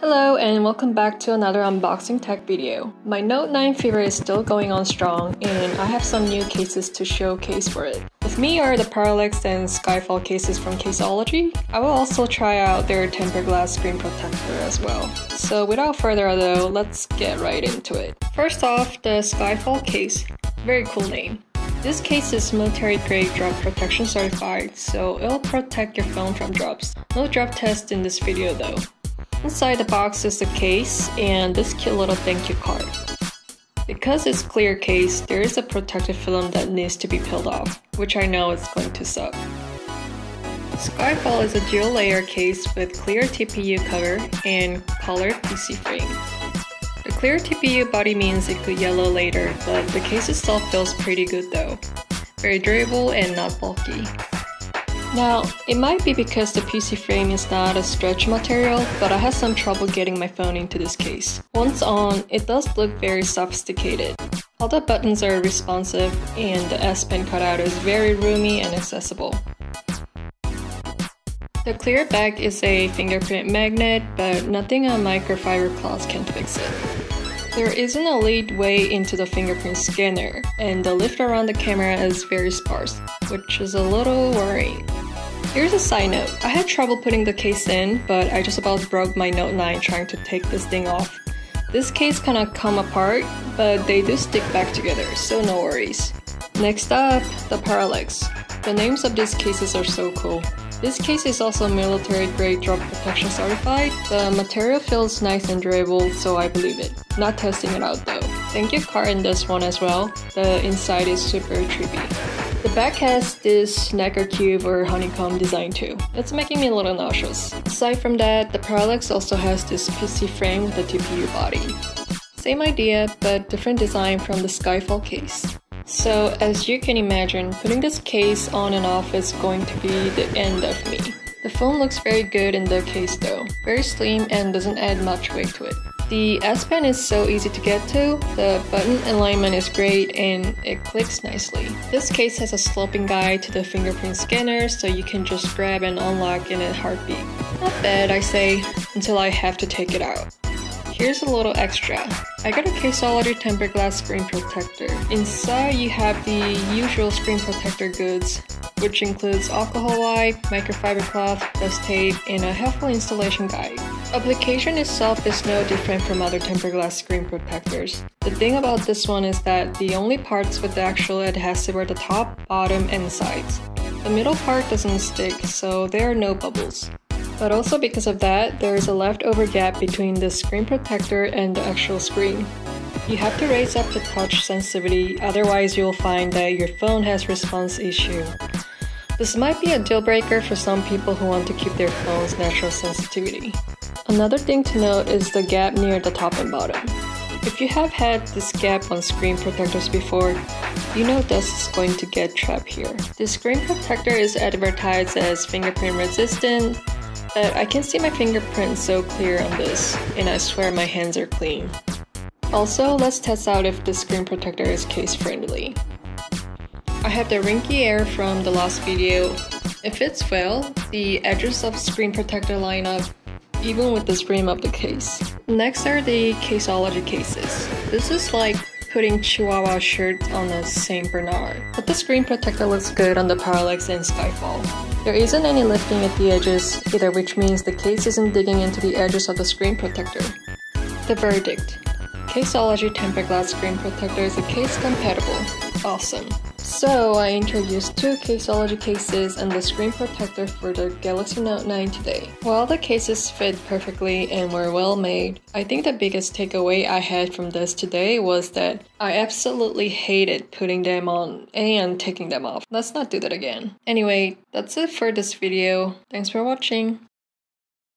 Hello and welcome back to another unboxing tech video. My Note 9 fever is still going on strong and I have some new cases to showcase for it. With me are the Parallax and Skyfall cases from Caseology. I will also try out their tempered glass screen protector as well. So without further ado, let's get right into it. First off, the Skyfall case. Very cool name. This case is military-grade drop protection certified, so it'll protect your phone from drops. No drop test in this video though. Inside the box is the case and this cute little thank you card. Because it's clear case, there is a protective film that needs to be peeled off, which I know is going to suck. Skyfall is a dual layer case with clear TPU cover and colored PC frame. The clear TPU body means it could yellow later, but the case itself feels pretty good though. Very durable and not bulky. Now, it might be because the PC frame is not a stretch material, but I had some trouble getting my phone into this case. Once on, it does look very sophisticated. All the buttons are responsive, and the S Pen cutout is very roomy and accessible. The clear back is a fingerprint magnet, but nothing on microfiber cloths can fix it. There isn't a lead way into the fingerprint scanner, and the lift around the camera is very sparse, which is a little worrying. Here's a side note, I had trouble putting the case in, but I just about broke my Note 9 trying to take this thing off. This case kinda come apart, but they do stick back together, so no worries. Next up, the Parallax. The names of these cases are so cool. This case is also military-grade drop protection certified. The material feels nice and durable, so I believe it. Not testing it out though. Thank you card in this one as well. The inside is super trippy. The back has this snacker cube or honeycomb design too. It's making me a little nauseous. Aside from that, the Parallax also has this PC frame with a TPU body. Same idea, but different design from the Skyfall case. So, as you can imagine, putting this case on and off is going to be the end of me. The phone looks very good in the case though. Very slim and doesn't add much weight to it. The S Pen is so easy to get to, the button alignment is great and it clicks nicely. This case has a sloping guide to the fingerprint scanner so you can just grab and unlock in a heartbeat. Not bad, I say, until I have to take it out. Here's a little extra. I got a Caseology tempered glass screen protector. Inside you have the usual screen protector goods, which includes alcohol wipe, microfiber cloth, dust tape, and a helpful installation guide. Application itself is no different from other tempered glass screen protectors. The thing about this one is that the only parts with the actual adhesive are the top, bottom, and sides. The middle part doesn't stick, so there are no bubbles. But also because of that, there is a leftover gap between the screen protector and the actual screen. You have to raise up the touch sensitivity, otherwise you'll find that your phone has response issue. This might be a deal breaker for some people who want to keep their phone's natural sensitivity. Another thing to note is the gap near the top and bottom. If you have had this gap on screen protectors before, you know dust is going to get trapped here. This screen protector is advertised as fingerprint resistant, but I can see my fingerprint so clear on this, and I swear my hands are clean. Also, let's test out if the screen protector is case friendly. I have the Ringke Air from the last video. It fits well, the edges of screen protector line up, even with the rim of the case. Next are the Caseology cases. This is like putting Chihuahua shirt on a Saint Bernard. But the screen protector looks good on the Parallax and Skyfall. There isn't any lifting at the edges either, which means the case isn't digging into the edges of the screen protector. The verdict. Caseology tempered glass screen protector is a case compatible. Awesome. So I introduced two Caseology cases and the screen protector for the Galaxy Note 9 today. While the cases fit perfectly and were well made, I think the biggest takeaway I had from this today was that I absolutely hated putting them on and taking them off. Let's not do that again. Anyway, that's it for this video. Thanks for watching.